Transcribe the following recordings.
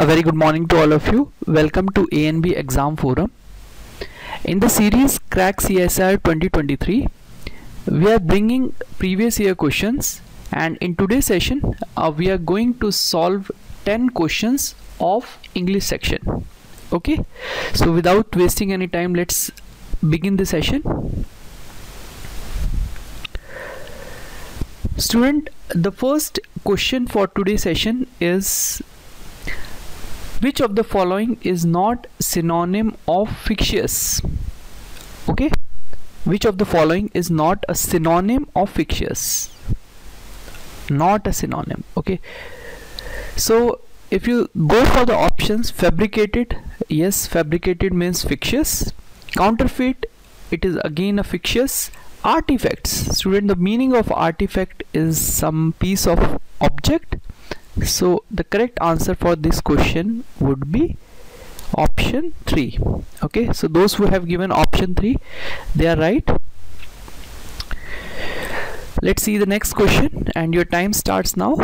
A very good morning to all of you. Welcome to ANB exam forum. In the series Crack CSIR 2023, we are bringing previous year questions, and in today's session we are going to solve 10 questions of English section. Okay, so without wasting any time, let's begin the session. Student, the first question for today's session is: which of the following is not synonym of fictitious? Okay, which of the following is not a synonym of fictitious? Not a synonym. Okay, so if you go for the options, fabricated, yes, fabricated means fictitious. Counterfeit, it is again a fictitious. Artifacts, student, the meaning of artifact is some piece of object. So the correct answer for this question would be option 3. Okay, so those who have given option 3, they are right. Let's see the next question, and your time starts now.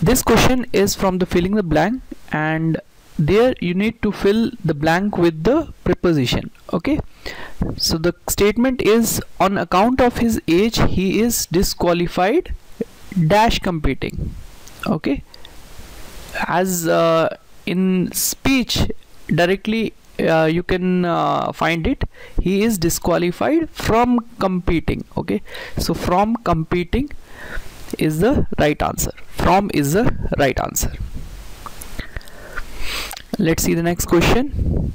This question is from the filling the blank, and there you need to fill the blank with the preposition. Okay, so the statement is: on account of his age he is disqualified dash competing. Okay, as in speech directly you can find it. He is disqualified from competing. Okay, so from competing is the right answer. From is the right answer. Let's see the next question.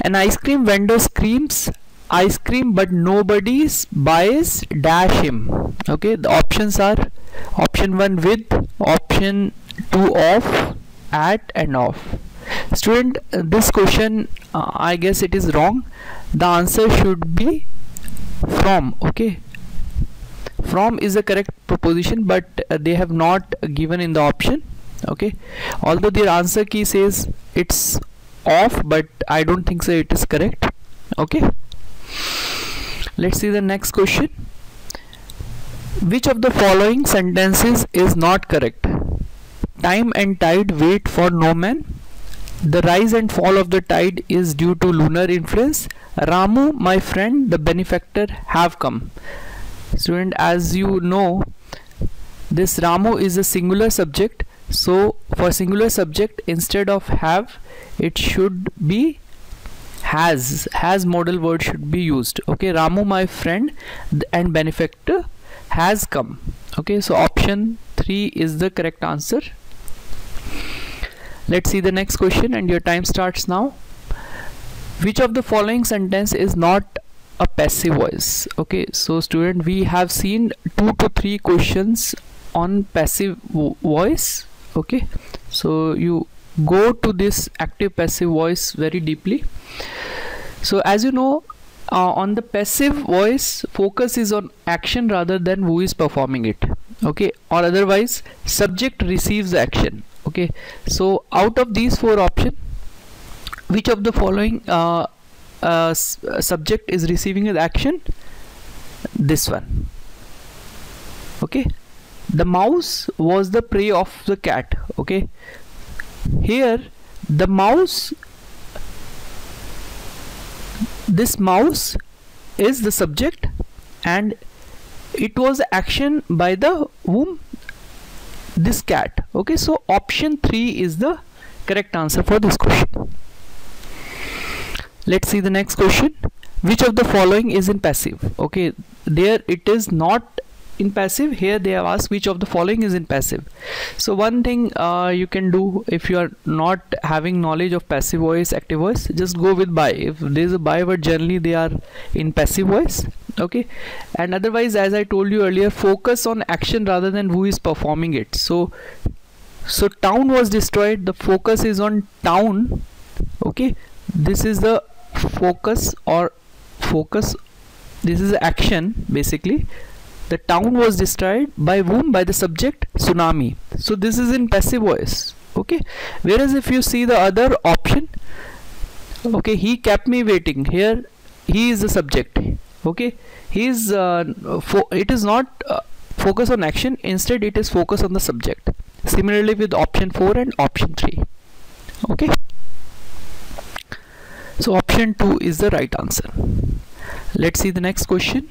An ice cream vendor screams ice cream, but nobody buys dash him. Okay, the options are option 1 with, option 2 of, at, and of. Student, this question I guess it is wrong. The answer should be from. Okay, from is the correct proposition, but they have not given in the option. Okay, although their answer key says it's off, but I don't think so it is correct. Okay, let's see the next question. Which of the following sentences is not correct? Time and tide wait for no man. The rise and fall of the tide is due to lunar influence. Ramu, my friend, the benefactor, have come. Student, as you know, this Ramu is a singular subject. So for singular subject, instead of have, it should be has. Has modal word should be used. Okay, Ramu, my friend and benefactor, has come. Okay, so option 3 is the correct answer. Let's see the next question, and your time starts now. Which of the following sentence is not a passive voice? Okay, so student, we have seen 2 to 3 questions on passive voice. Okay, so you go to this active passive voice very deeply. So as you know, on the passive voice, focus is on action rather than who is performing it. Okay, or otherwise subject receives action. Okay, so out of these 4 options, which of the following subject is receiving an action? This one. Okay, the mouse was the prey of the cat. Okay, here the mouse, this mouse is the subject, and it was action by the whom? This cat. Okay, so option 3 is the correct answer for this question. Let's see the next question. Which of the following is in passive? Okay, there it is not in passive. Here they have asked which of the following is in passive. So one thing you can do, if you are not having knowledge of passive voice, active voice, just go with by. If there is a by word, generally they are in passive voice. Okay, and otherwise, as I told you earlier, focus on action rather than who is performing it. So town was destroyed. The focus is on town. Okay, this is the focus, or focus, this is action basically. The town was destroyed by whom? By the subject, tsunami. So this is in passive voice. Okay, whereas if you see the other option, okay, he kept me waiting. Here he is the subject. Okay, he is it is not focus on action. Instead it is focus on the subject. similarly with option 4 and option 3. Okay, so option 2 is the right answer. Let's see the next question.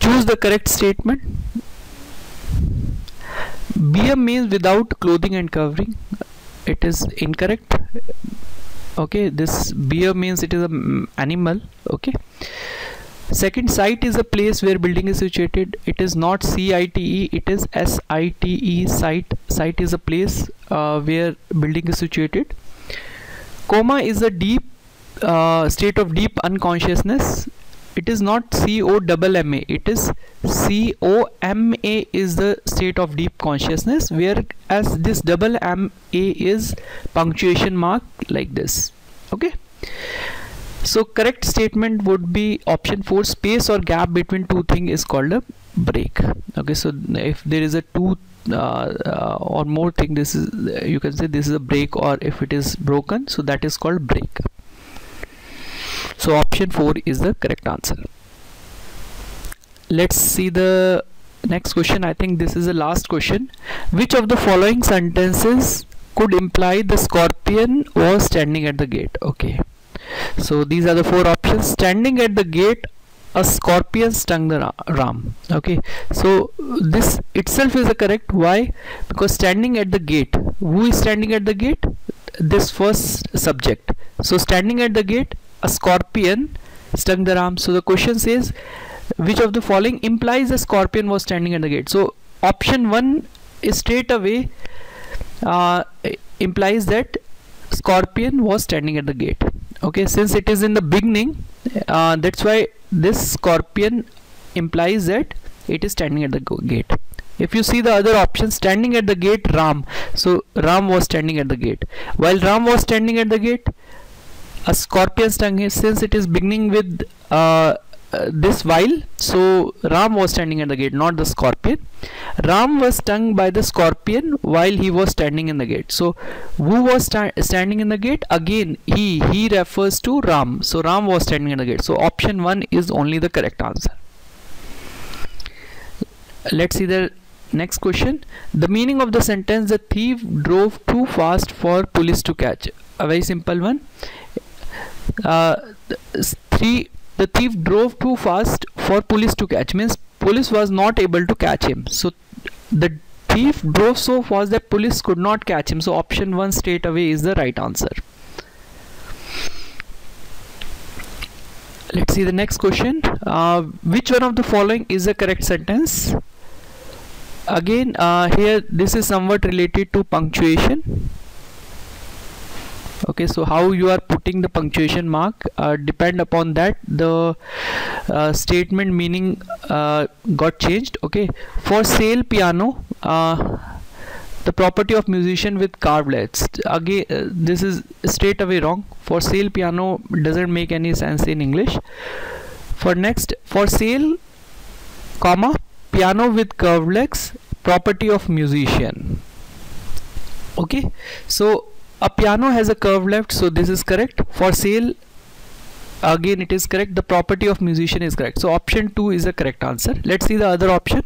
Choose the correct statement. BM means without clothing and covering. It is incorrect. Okay, this BM means it is an animal. Okay. Second, site is a place where building is situated. It is not CITE, it is SITE, site. Site is a place where building is situated. Coma is a deep state of deep unconsciousness. It is not COMMA, it is COMA is the state of deep consciousness, whereas this double MA is punctuation mark like this. Okay. So correct statement would be option 4. Space or gap between two things is called a break. Okay, so if there is a two or more thing, this is, you can say this is a break, or if it is broken, so that is called break. So option 4 is the correct answer. Let's see the next question. I think this is the last question. Which of the following sentences could imply the scorpion was standing at the gate? Okay. So these are the four options. Standing at the gate, a scorpion stung the ram. Okay, so this itself is the correct. Why? Because standing at the gate, who is standing at the gate? This first subject. So standing at the gate, a scorpion stung the ram. So the question says, which of the following implies a scorpion was standing at the gate? So option 1 is straight away implies that scorpion was standing at the gate. Okay, since it is in the beginning, that's why this scorpion implies that it is standing at the gate. If you see the other option, standing at the gate, Ram. So Ram was standing at the gate. While Ram was standing at the gate, a scorpion stung him. Since it is beginning with this while, so Ram was standing at the gate, not the scorpion. Ram was stung by the scorpion while he was standing in the gate. So who was standing in the gate? Again, he refers to Ram. So Ram was standing in the gate. So option 1 is only the correct answer. Let's see the next question. The meaning of the sentence, the thief drove too fast for police to catch. A very simple one. The thief drove too fast for police to catch, means police was not able to catch him. So the thief drove so fast that police could not catch him. So option 1 straight away is the right answer. Let's see the next question. Which one of the following is the correct sentence? Again, here this is somewhat related to punctuation. Okay, so how you are putting the punctuation mark depend upon that the statement meaning got changed. Okay, for sale piano, the property of musician with carved legs. Again, this is straight away wrong. For sale piano doesn't make any sense in English. For next, for sale, comma, piano with curved legs, property of musician. Okay, so a piano has a curve left, so this is correct. For sale, again it is correct. The property of musician is correct. So option 2 is the correct answer. Let's see the other option.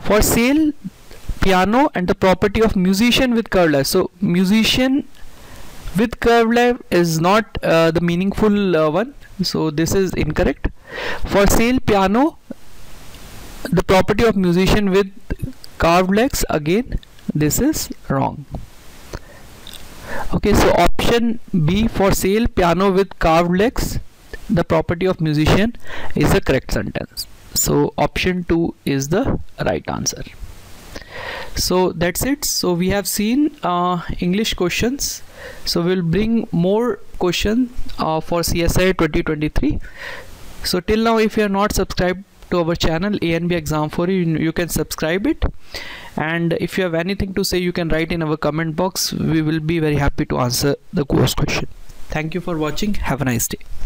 For sale, piano and the property of musician with curve left. So musician with curve left is not the meaningful one. So this is incorrect. For sale, piano, the property of musician with curved legs. Again, this is wrong. Okay, so option B, for sale piano with carved legs, the property of musician, is the correct sentence. So option 2 is the right answer. So that's it. So we have seen English questions. So we'll bring more questions for CSIR 2023. So till now, if you are not subscribed to our channel ANB exam forum, you can subscribe it, and if you have anything to say, you can write in our comment box. We will be very happy to answer the course question. Thank you for watching. Have a nice day.